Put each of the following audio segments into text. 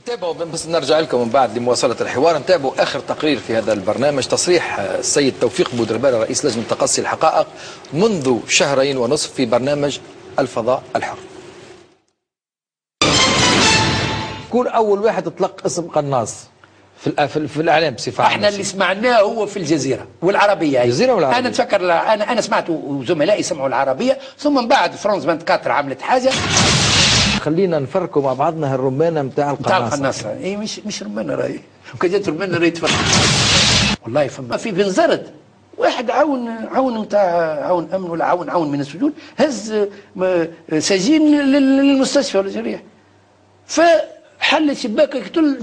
نتابعوا بس نرجع لكم من بعد لمواصلة الحوار. نتابعوا آخر تقرير في هذا البرنامج، تصريح السيد توفيق بودربالة رئيس لجنة تقصي الحقائق منذ 2.5 شهر في برنامج الفضاء الحر. كون أول واحد اطلق اسم قناص في الاعلام بصفه عامه. احنا اللي سمعناه هو في الجزيره والعربيه. الجزيره والعربيه انا نتفكر، انا سمعت وزملائي سمعوا العربيه، ثم من بعد فرانس 24 عملت حاجه. خلينا نفركوا مع بعضنا هالرمانه نتاع القناصه. اي مش رمانه، راهي كان جات رمانه راهي تفرق. والله فما في بنزرت واحد عون نتاع عون امن ولا عون من السجون، هز سجين للمستشفى ولا جريح. حل الشباك يقتل،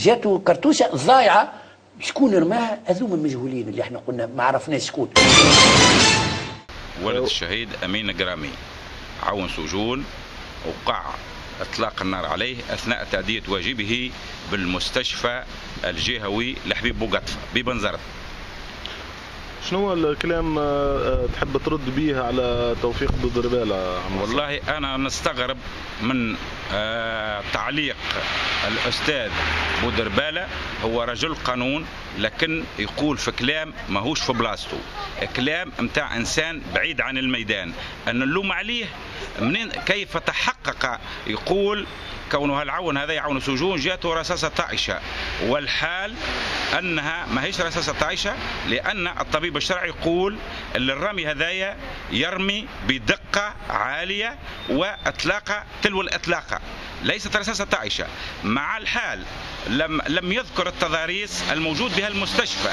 جاتو كرتوشه ضايعه، شكون رماها؟ هذوما المجهولين اللي احنا قلنا ما عرفناش شكون. ولد الشهيد امين القرامي عون سجون وقع اطلاق النار عليه اثناء تأدية واجبه بالمستشفى الجهوي لحبيب بوقطفه ببنزرت. شنو الكلام تحب ترد به على توفيق بودربالة؟ والله أنا نستغرب من تعليق الأستاذ بودربالة، هو رجل قانون لكن يقول في كلام ماهوش في بلاصته، كلام متاع إنسان بعيد عن الميدان، أن نلوم عليه منين كيف تحقق. يقول كونه العون هذا يعون سجون جاته رصاصة طائشة، والحال أنها ماهيش رصاصة طائشة لأن الطبيب الشرعي يقول أن الرمي هذايا يرمي بدقة عالية وأطلاقة تلو الأطلاقة، ليست رصاصة طائشة. مع الحال لم يذكر التضاريس الموجود بها المستشفى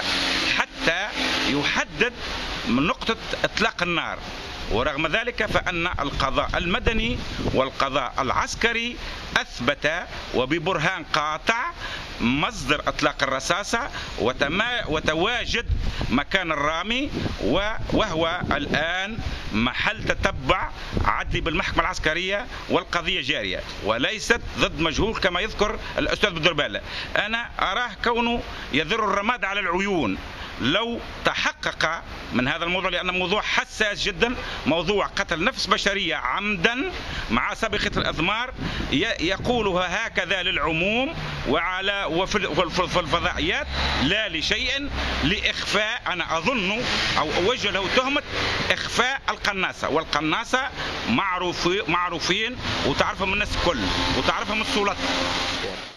حتى يحدد من نقطة إطلاق النار. ورغم ذلك فأن القضاء المدني والقضاء العسكري أثبت وببرهان قاطع مصدر إطلاق الرصاصة وتواجد مكان الرامي، وهو الآن محل تتبع عدلي بالمحكمة العسكرية والقضية جارية وليست ضد مجهول كما يذكر الأستاذ بودربالة. أنا أراه كونه يذر الرماد على العيون لو تحقق من هذا الموضوع، لأن موضوع حساس جدا، موضوع قتل نفس بشرية عمدا مع سابقة الأضمار يقولها هكذا للعموم وعلى وفي الفضائيات لا لشيء، لإخفاء أنا أظن أو أوجه له تهمة إخفاء القناصة. والقناصة معروفين وتعرفهم الناس الكل وتعرفهم السلطة.